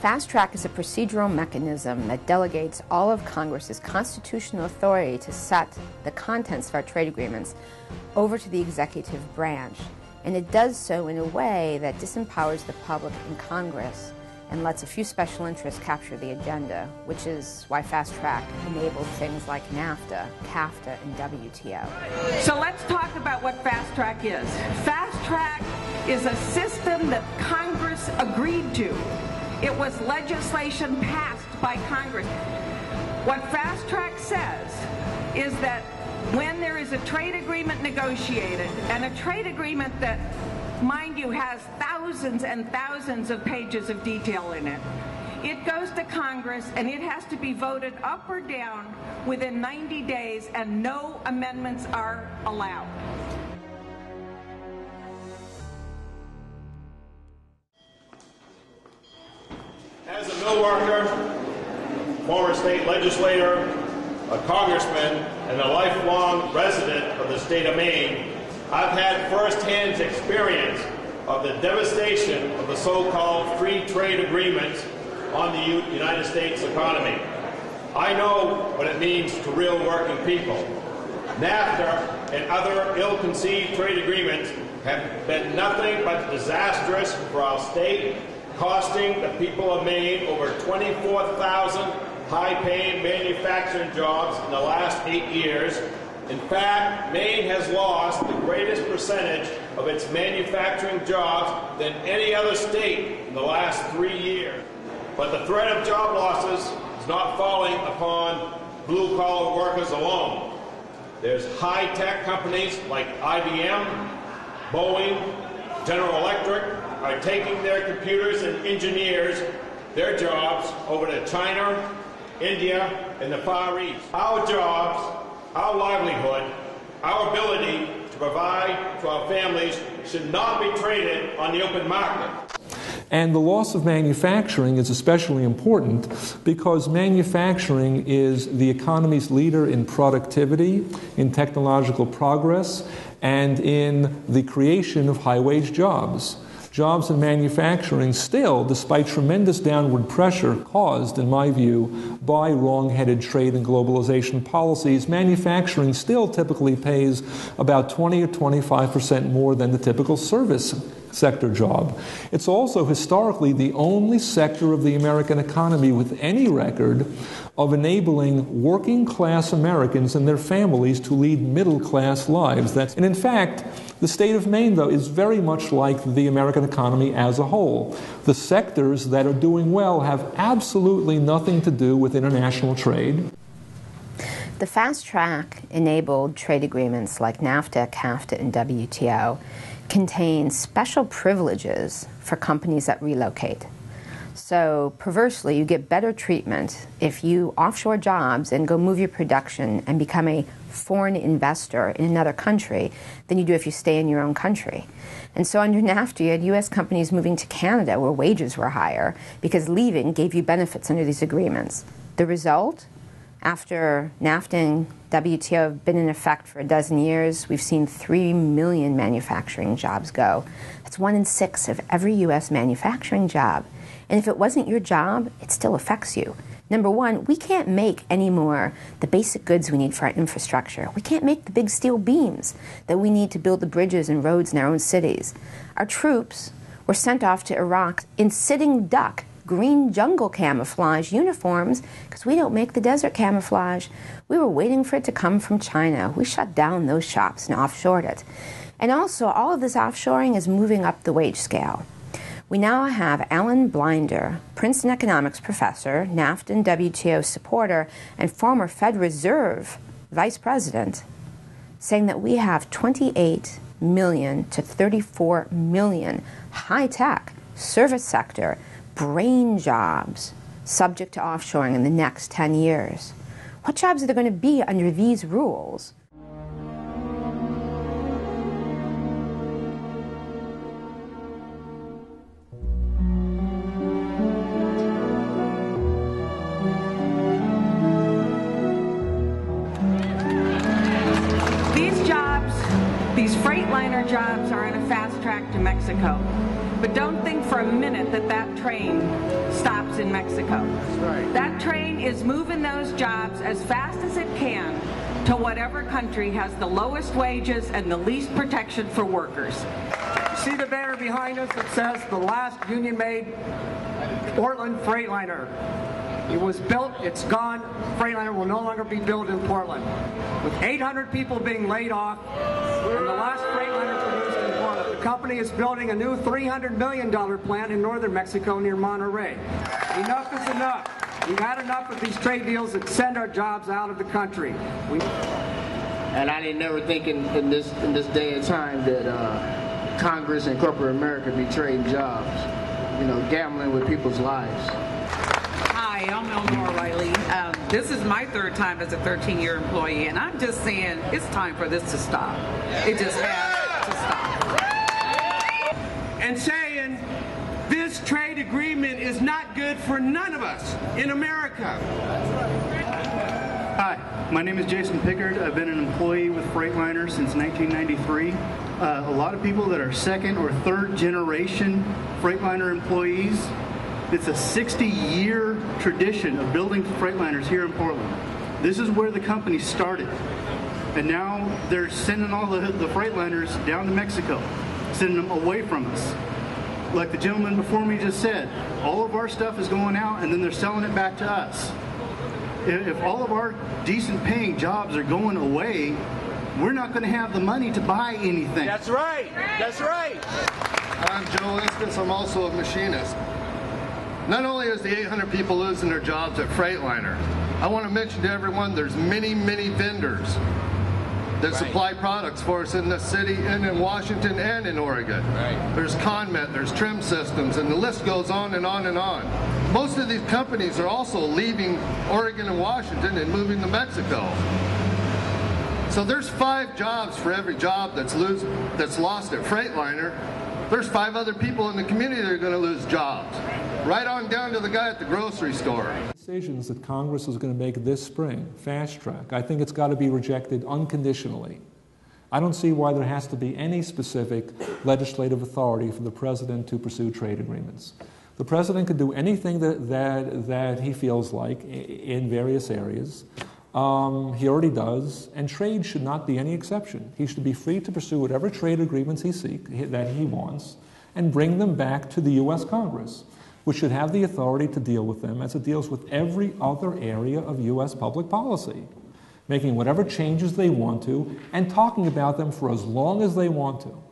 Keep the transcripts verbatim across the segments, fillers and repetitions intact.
fast track is a procedural mechanism that delegates all of Congress's constitutional authority to set the contents of our trade agreements over to the executive branch. And it does so in a way that disempowers the public and Congress and lets a few special interests capture the agenda, which is why fast track enabled things like NAFTA, CAFTA, and W T O. So let's talk about what fast track is. Fast track is a system that Congress agreed to. It was legislation passed by Congress. What fast track says is that when there is a trade agreement negotiated, and a trade agreement that, mind you, has thousands and thousands of pages of detail in it, it goes to Congress and it has to be voted up or down within ninety days, and no amendments are allowed. As a mill worker, former state legislator, a congressman, and a lifelong resident of the state of Maine, I've had first-hand experience of the devastation of the so-called free trade agreements on the United States economy. I know what it means to real working people. NAFTA and other ill-conceived trade agreements have been nothing but disastrous for our state, costing the people of Maine over twenty-four thousand high-paying manufacturing jobs in the last eight years. In fact, Maine has lost the greatest percentage of its manufacturing jobs than any other state in the last three years. But the threat of job losses is not falling upon blue-collar workers alone. There's high-tech companies like I B M, Boeing, General Electric are taking their computers and engineers, their jobs, over to China, India, and the Far East. Our jobs, our livelihood, our ability to provide for our families should not be traded on the open market. And the loss of manufacturing is especially important because manufacturing is the economy's leader in productivity, in technological progress, and in the creation of high-wage jobs. Jobs in manufacturing still, despite tremendous downward pressure caused, in my view, by wrong-headed trade and globalization policies, manufacturing still typically pays about twenty or twenty-five percent more than the typical service sector job. It's also historically the only sector of the American economy with any record of enabling working-class Americans and their families to lead middle-class lives. That's, and in fact, the state of Maine, though, is very much like the American economy as a whole. The sectors that are doing well have absolutely nothing to do with international trade. The fast track enabled trade agreements like NAFTA, CAFTA, and W T O contain special privileges for companies that relocate. So, perversely, you get better treatment if you offshore jobs and go move your production and become a foreign investor in another country than you do if you stay in your own country. And so under NAFTA, you had U S companies moving to Canada where wages were higher because leaving gave you benefits under these agreements. The result, after NAFTA and W T O have been in effect for a dozen years, we've seen three million manufacturing jobs go. That's one in six of every U S manufacturing job. And if it wasn't your job, it still affects you. Number one, we can't make anymore the basic goods we need for our infrastructure. We can't make the big steel beams that we need to build the bridges and roads in our own cities. Our troops were sent off to Iraq in sitting duck, green jungle camouflage uniforms because we don't make the desert camouflage. We were waiting for it to come from China. We shut down those shops and offshored it. And also, all of this offshoring is moving up the wage scale. We now have Alan Blinder, Princeton economics professor, NAFTA and W T O supporter, and former Fed Reserve vice president, saying that we have twenty-eight million to thirty-four million high-tech service sector brain jobs subject to offshoring in the next ten years. What jobs are there going to be under these rules? These Freightliner jobs are on a fast track to Mexico. But don't think for a minute that that train stops in Mexico. That's right. That train is moving those jobs as fast as it can to whatever country has the lowest wages and the least protection for workers. See the banner behind us that says the last union-made Portland Freightliner. It was built, it's gone. Freightliner will no longer be built in Portland. With eight hundred people being laid off, and the last Freightliner produced in Portland, the company is building a new three hundred million dollar plant in northern Mexico near Monterey. Enough is enough. We've had enough of these trade deals that send our jobs out of the country. We... And I didn't never think in, in, this, in this day and time that uh, Congress and corporate America be trading jobs, you know, gambling with people's lives. Hi, I'm Elmore Riley. Um, this is my third time as a thirteen-year employee, and I'm just saying it's time for this to stop. It just has to stop. And saying this trade agreement is not good for none of us in America. Hi, my name is Jason Pickard. I've been an employee with Freightliner since nineteen ninety-three. Uh, a lot of people that are second or third generation Freightliner employees. It's a sixty-year tradition of building Freightliners here in Portland. This is where the company started. And now they're sending all the, the Freightliners down to Mexico, sending them away from us. Like the gentleman before me just said, all of our stuff is going out and then they're selling it back to us. If, if all of our decent paying jobs are going away, we're not going to have the money to buy anything. That's right. That's right. I'm Joe Instance. I'm also a machinist. Not only is the eight hundred people losing their jobs at Freightliner, I want to mention to everyone there's many, many vendors that right. supply products for us in this city and in Washington and in Oregon. Right. There's ConMet, there's Trim Systems, and the list goes on and on and on. Most of these companies are also leaving Oregon and Washington and moving to Mexico. So there's five jobs for every job that's, lose, that's lost at Freightliner. There's five other people in the community that are going to lose jobs. Right on down to the guy at the grocery store. Decisions that Congress is going to make this spring, fast track, I think it's got to be rejected unconditionally. I don't see why there has to be any specific legislative authority for the president to pursue trade agreements. The president can do anything that, that, that he feels like in various areas. Um, he already does, and trade should not be any exception. He should be free to pursue whatever trade agreements he seeks, that he wants, and bring them back to the U S Congress, which should have the authority to deal with them as it deals with every other area of U S public policy, making whatever changes they want to and talking about them for as long as they want to.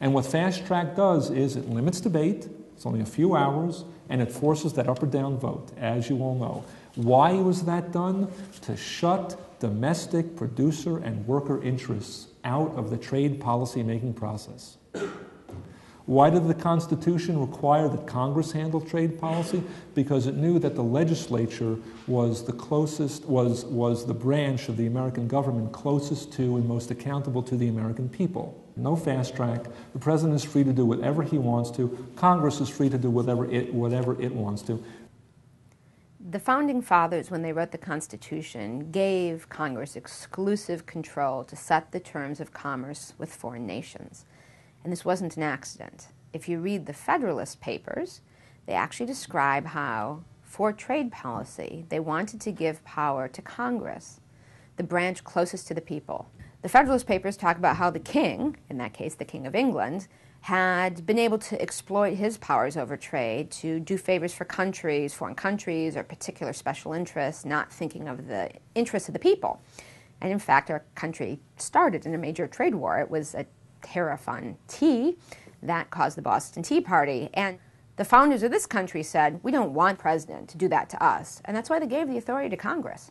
And what Fast Track does is it limits debate, it's only a few hours, and it forces that up or down vote, as you all know. Why was that done? To shut domestic producer and worker interests out of the trade policy-making process. Why did the Constitution require that Congress handle trade policy? Because it knew that the legislature was the closest, was, was the branch of the American government closest to and most accountable to the American people. No fast track. The president is free to do whatever he wants to. Congress is free to do whatever it, whatever it wants to. The Founding Fathers, when they wrote the Constitution, gave Congress exclusive control to set the terms of commerce with foreign nations. And this wasn't an accident. If you read the Federalist Papers, they actually describe how, for trade policy, they wanted to give power to Congress, the branch closest to the people. The Federalist Papers talk about how the king, in that case the King of England, had been able to exploit his powers over trade to do favors for countries, foreign countries, or particular special interests, not thinking of the interests of the people. And in fact, our country started in a major trade war. It was a tariff on tea that caused the Boston Tea Party, and the founders of this country said we don't want the president to do that to us, and that's why they gave the authority to Congress.